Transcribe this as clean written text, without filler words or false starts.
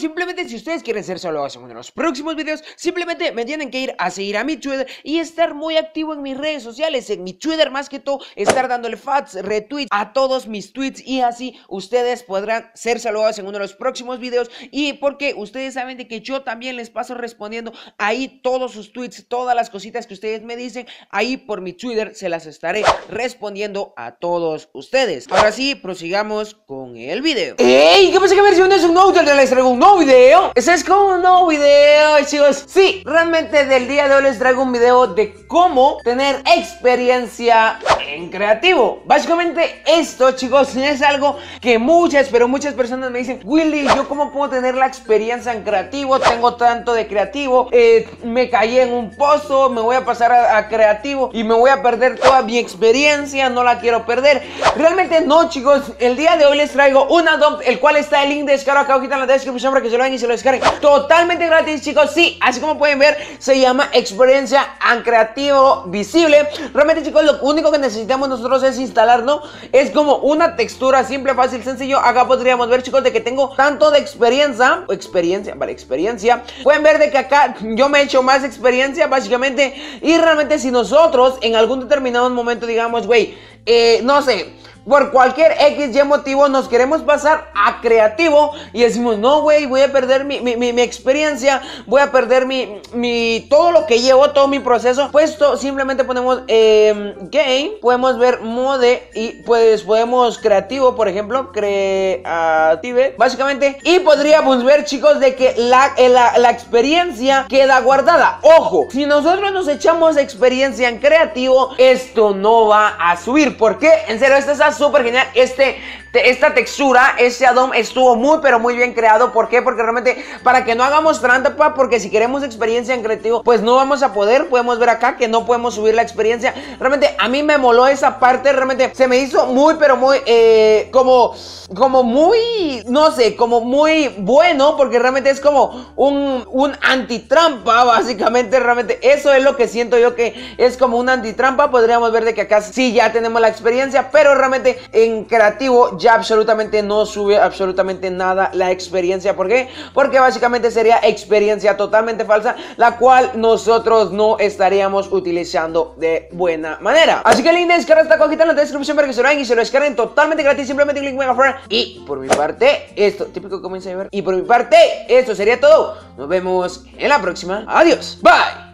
Simplemente si ustedes quieren ser saludados en uno de los próximos videos, simplemente me tienen que ir a seguir a mi Twitter y estar muy activo en mis redes sociales, en mi Twitter más que todo, estar dándole fads, retweets a todos mis tweets y así ustedes podrán ser saludados en uno de los próximos videos. Y porque ustedes saben de que yo también les paso respondiendo ahí todos sus tweets, todas las cositas que ustedes me dicen, ahí por mi Twitter se las estaré respondiendo a todos ustedes. Ahora sí, prosigamos con el video. ¡Ey! ¿Qué pasa? ¿Qué versión es un outro de la estrella? ¿Un nuevo video? Ese es como un nuevo video, chicos. Sí, realmente del día de hoy les traigo un video de cómo tener experiencia en creativo. Básicamente esto, chicos, es algo que muchas, pero muchas personas me dicen: Willy, ¿yo cómo puedo tener la experiencia en creativo? Tengo tanto de creativo, me caí en un pozo, me voy a pasar a creativo y me voy a perder toda mi experiencia, no la quiero perder. Realmente no, chicos, el día de hoy les traigo un add-on, el cual está el link de descarga acá abajito en la descripción, para que se lo den y se lo descarguen totalmente gratis, chicos. Sí, así como pueden ver, se llama Experiencia and Creativo Visible. Realmente, chicos, lo único que necesitamos nosotros es instalar, ¿no? Es como una textura simple, fácil, sencillo. Acá podríamos ver, chicos, de que tengo tanto de experiencia, experiencia. Pueden ver de que acá yo me he hecho más experiencia, básicamente. Y realmente si nosotros en algún determinado momento digamos, güey, no sé, por cualquier XY motivo nos queremos pasar a creativo y decimos, no, güey, voy a perder mi experiencia, voy a perder todo lo que llevo, todo mi proceso. Pues esto, simplemente ponemos game, podemos ver mode y pues podemos creativo, por ejemplo, creative, básicamente. Y podríamos ver, chicos, de que la experiencia queda guardada. Ojo, si nosotros nos echamos experiencia en creativo, esto no va a subir. ¿Por qué? En serio, esto es súper genial. Esta textura, este addon estuvo muy pero muy bien creado. ¿Por qué? Porque realmente para que no hagamos trampa, porque si queremos experiencia en creativo pues no vamos a poder. Podemos ver acá que no podemos subir la experiencia. Realmente a mí me moló esa parte. Realmente se me hizo muy pero muy como muy, no sé, como muy bueno, porque realmente es como un antitrampa, básicamente. Realmente eso es lo que siento yo, que es como un antitrampa. Podríamos ver de que acá sí ya tenemos la experiencia, pero realmente en creativo ya absolutamente no sube absolutamente nada la experiencia. ¿Por qué? Porque básicamente sería experiencia totalmente falsa, la cual nosotros no estaríamos utilizando de buena manera. Así que el link de descarga está cojita en la descripción para que se lo hagan y se lo descarguen totalmente gratis. Simplemente clic mega friend. Y por mi parte, esto, típico comienza a ver. Y por mi parte, esto sería todo. Nos vemos en la próxima. Adiós. Bye.